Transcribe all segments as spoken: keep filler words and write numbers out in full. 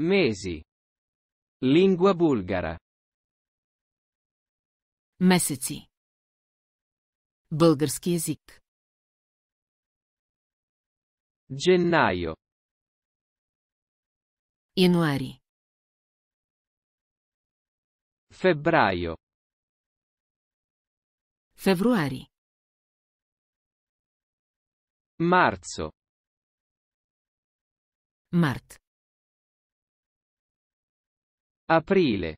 Mesi. Lingua bulgara. Месеци. Български език. Gennaio. Януари. Febbraio. Februari. Marzo. Mart. Aprile.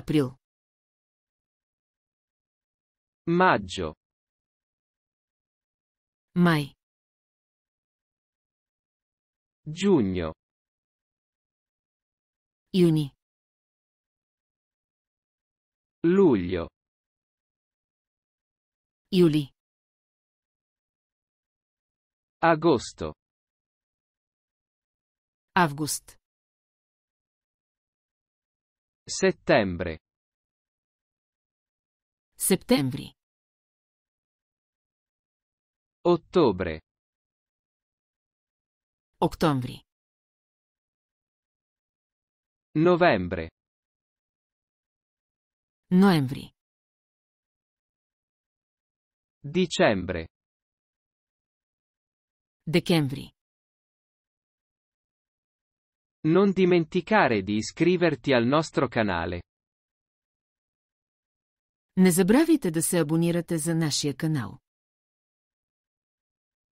April. Maggio. Mai. Giugno. Juni. Luglio. Juli. Agosto. Avgust. Settembre. Settembri. Ottobre. Ottobri. Novembre. Novembri. Dicembre. Decembri. Non dimenticare di iscriverti al nostro canale. Не забравяйте да се абонирате за нашия канал.